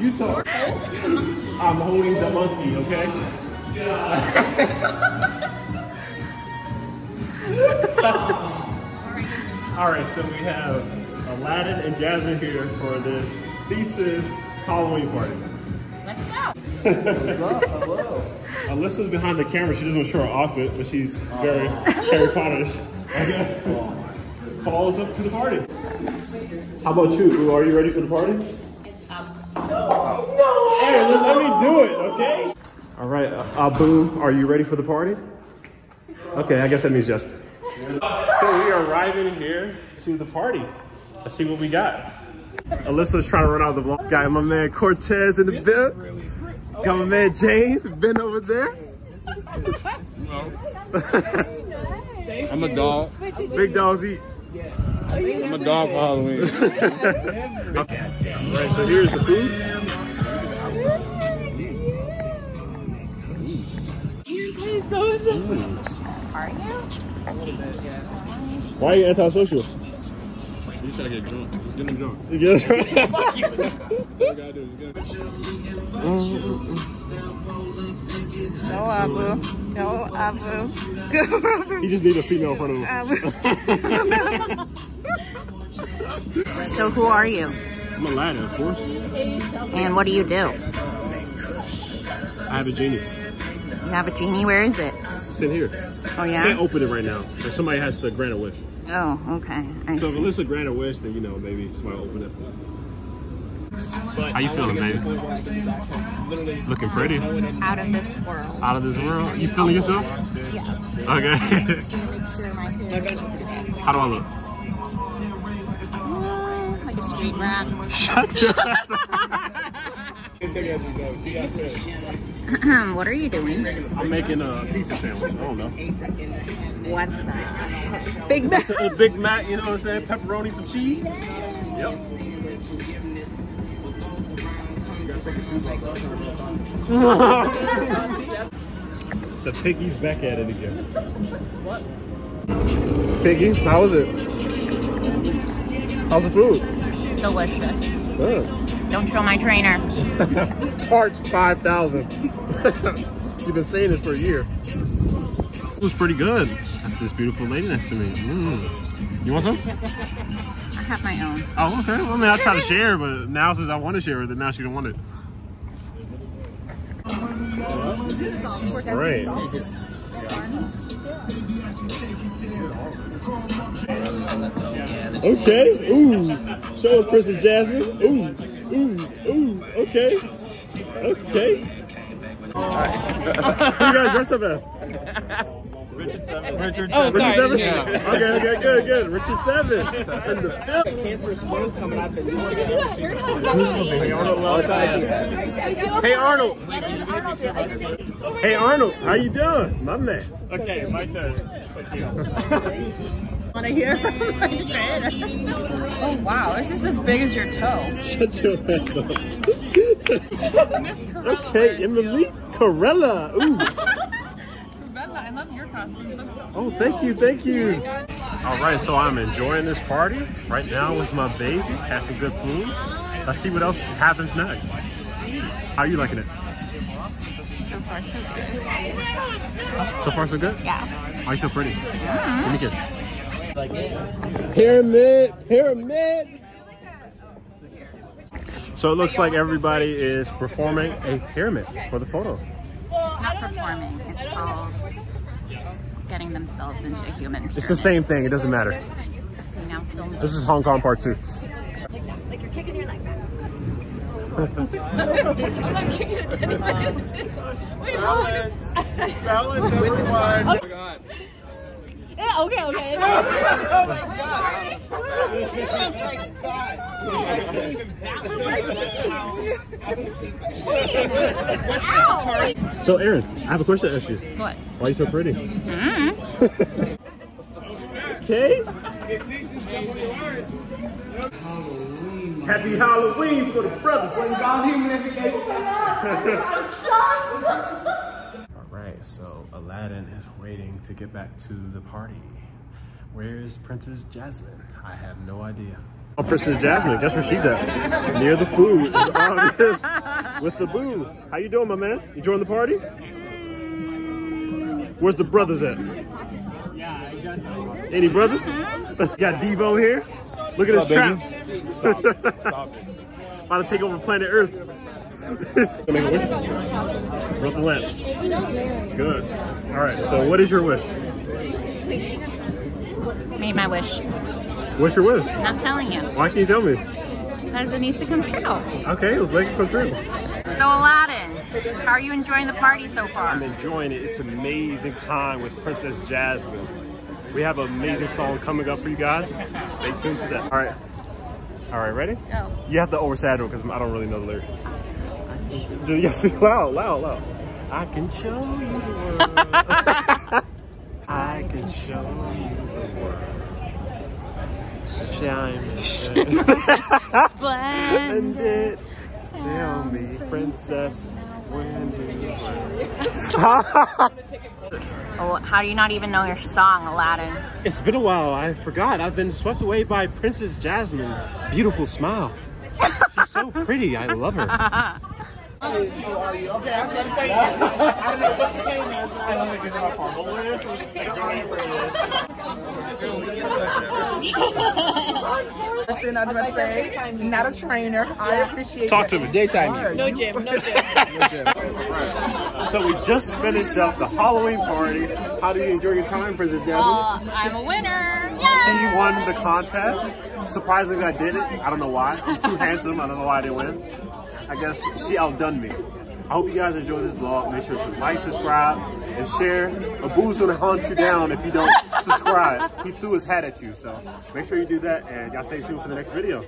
You talk. I'm holding the monkey, okay? Alright, so we have Aladdin and Jasmine here for this thesis Halloween party. Let's go! What's up? Hello. Alyssa's behind the camera. She doesn't show her outfit, but she's very Harry Potter-ish. Okay. Follows up to the party. How about you? Are you ready for the party? It's up. No! No! Hey, let me do it, okay? All right, Abu, are you ready for the party? Okay, I guess that means yes. So we are arriving here to the party. Let's see what we got. Alyssa's trying to run out of the block. Got my man Cortez in the building. Really got my man James, been over there. I'm a dog. Big dogs eat. Yes. I'm a dog for Halloween. Okay. All right, so here's the food. Are you? Why are you antisocial? You try to get drunk. Just get him drunk. Yes. Fuck you. Go Abu. Go Abu. He just needs a female in front of him. So who are you? I'm a lad, of course. And what do you do? I have a genie. You have a genie? Where is it? It's in here. Oh yeah? I can't open it right now. So somebody has to grant a wish. Oh, okay. So if Alyssa granted a wish, then you know, maybe somebody will open it. How you feeling, baby? Looking pretty. Out of this world. Out of this world? You feeling yourself? Yes. Okay. I'm just gonna make sure my hair is okay. How do I look? Like a street rat. Shut your ass up. What are you doing? I'm making a pizza sandwich. I don't know. What's that? Big Mac. A Big Mac, you know what I'm saying? Pepperoni, some cheese. Yep. The piggy's back at it again. What? Piggy, how was it? How's the food? Delicious. Good. Don't show my trainer. Parts 5,000. You've been saying this for a year. It was pretty good. This beautiful lady next to me. Mm. You want some? I have my own. Oh, okay. Well, I mean, I try to share, but now since I want to share with it, now she don't want it. Great. Okay. Ooh. Show us Princess Jasmine. Ooh. Ooh. Ooh. Okay. Okay. All right. Who you guys dressed up as? Richard Seven. Richard Seven? Yeah. Okay, good, good. Richard Seven. And the film. Cancerous smoke coming out. Hey Arnold. Hey Arnold. Hey Arnold, how you doing? My man. Okay, my turn. Want to hear from my fan? Oh wow, this is as big as your toe. Shut your ass up. Okay, Emily Corella. Ooh. I love your costume. That's so cool. Oh, thank you, thank you. All right, so I'm enjoying this party right now with my baby. Had some good food. Let's see what else happens next. How are you liking it? So far, so good. So far, so good? Yes. Why are you so pretty? Yeah. Let me get it. Pyramid, pyramid. So it looks like everybody is performing a pyramid for the photos. It's not performing, it's called getting themselves into a human pyramid. It's the same thing, it doesn't matter. This is Hong Kong Part 2. Like you're kicking your leg back. I'm not kicking it anyway. Wait, balance! Balance, everyone! Oh my god. Yeah, okay, okay. Oh my god! Oh my god! So Aaron, I have a question to ask you. What? Why are you so pretty? Okay. Happy Halloween for the brothers. I'm shocked. So Aladdin is waiting to get back to the party. Where is Princess Jasmine? I have no idea. I'll pursue Jasmine. Guess where she's at? Near the food. It's obvious. With the boo. How you doing, my man? You join the party? Where's the brothers at? Any brothers? Got Devo here. Look at his traps. Stop. About to take over planet Earth. Make a wish? Rub the lamp. Good. All right, so what is your wish? Made my wish. What's your wish? Not telling you. Why can't you tell me? Because it needs to come true. Okay, let's make it come true. So Aladdin, how are you enjoying the party so far? I'm enjoying it. It's an amazing time with Princess Jasmine. We have an amazing song coming up for you guys. Stay tuned to that. All right, ready? Go. You have to oversaddle because I don't really know the lyrics. You have to be loud. I can show you the world. I can show you the world. Shine, splendid. Tell me, princess, when do you Oh, how do you not even know your song, Aladdin? It's been a while. I forgot. I've been swept away by Princess Jasmine. Beautiful smile. She's so pretty. I love her. How are you? Okay, I was gonna say yes. I don't know what you came as, but I love it because I'm a farmer. Listen, I'm gonna say, not a trainer. Yeah. I appreciate Talk to me. Daytime. No gym. No gym. So we just finished up the Halloween party. How do you enjoy your time, Princess Jasmine? I'm a winner. She won the contest. Surprisingly, I didn't. I don't know why. I'm too handsome. I don't know why I didn't win. I guess she outdone me. I hope you guys enjoy this vlog. Make sure to like, subscribe, and share. Abu's gonna hunt you down if you don't subscribe. He threw his hat at you, so make sure you do that, and y'all stay tuned for the next video.